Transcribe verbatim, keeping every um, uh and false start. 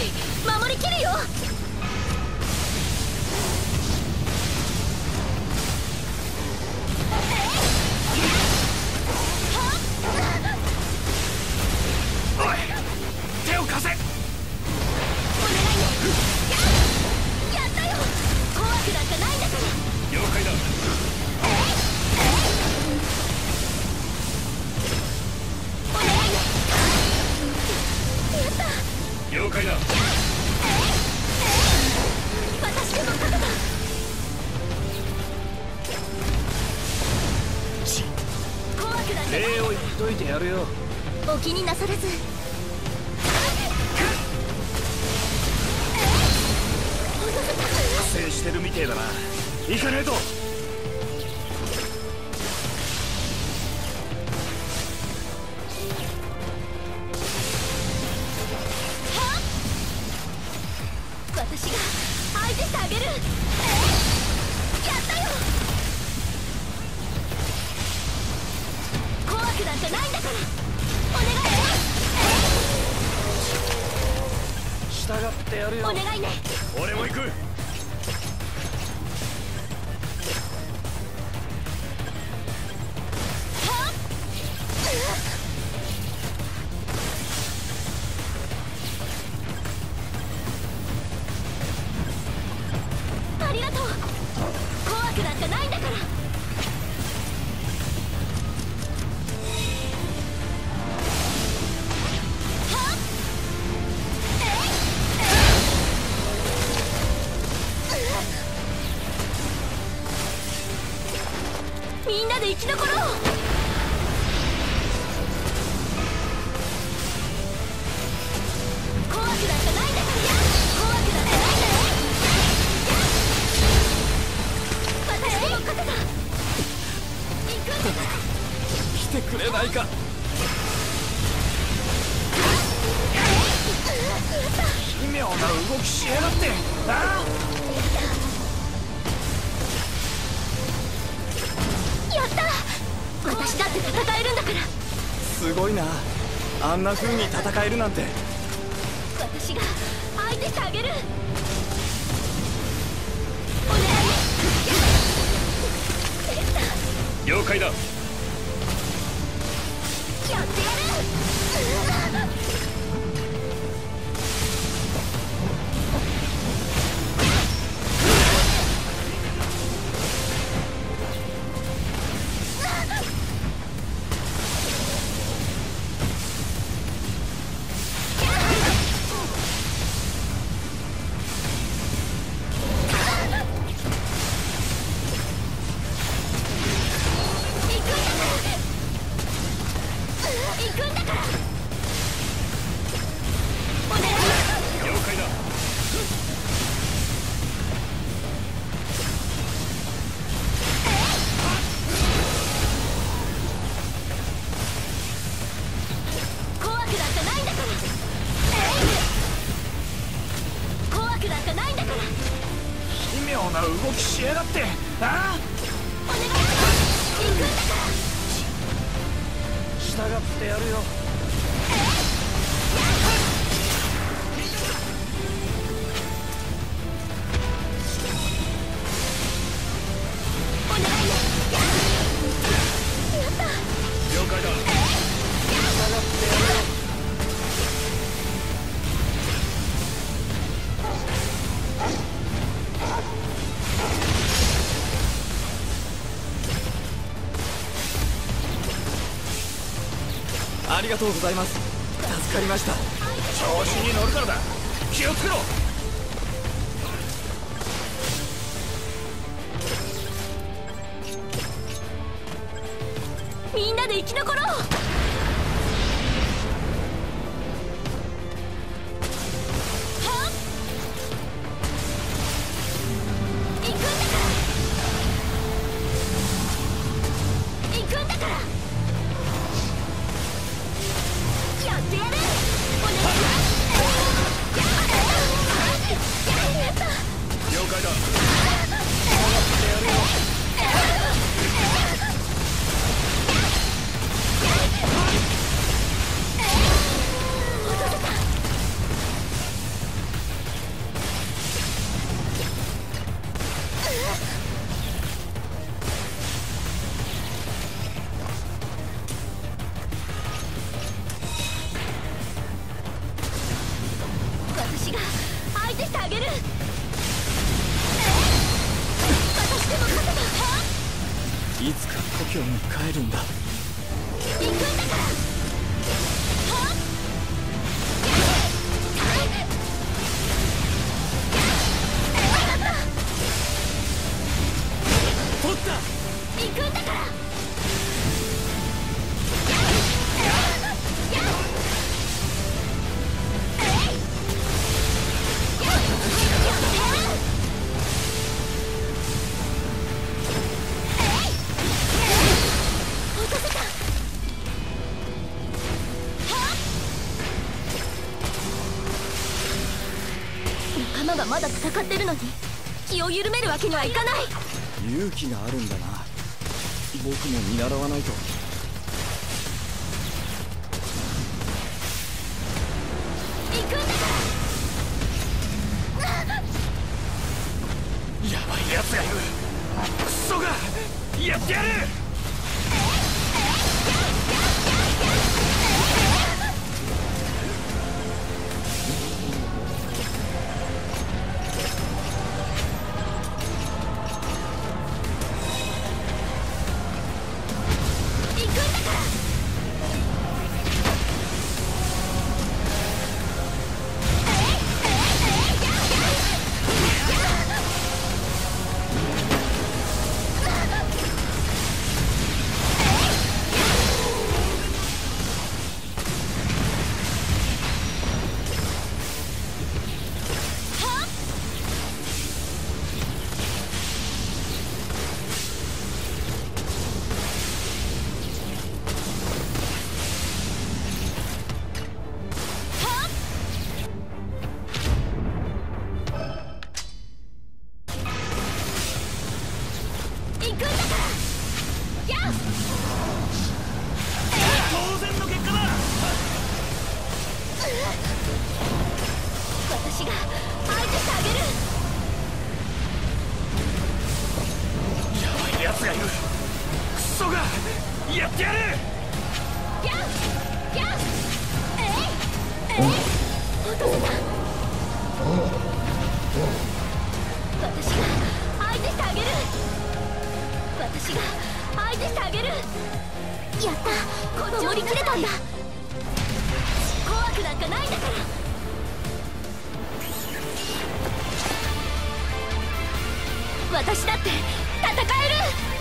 守りきるよ。おい、手を貸せ。お願いね。やったよ。怖くなんかないんだから。了解だ。了解だ。私でも覚悟だ。怖くなって礼を言っといてやるよ。お気になさらず。苦戦してるみてえだな。行かねえと。みんなで生き残ろう。怖くなんかないんだから。怖くなんかないんだから。私も勝てた。行くんだから。来てくれないか。奇妙な動きしやがって。ああ私だって戦えるんだから。すごいな、あんな風に戦えるなんて。私が相手してあげる。お願い。了解だ。やってやる。ありがとうございます。助かりました。調子に乗るからだ。気をつけろ。みんなで生き残ろう。京に帰るんだ。行くんだから。取った。行くんだから。まだ戦ってるのに気を緩めるわけにはいかない。勇気があるんだな。僕も見習わないと。行くんだから。やばいやつがいる。クソがやってやる。私だって戦える！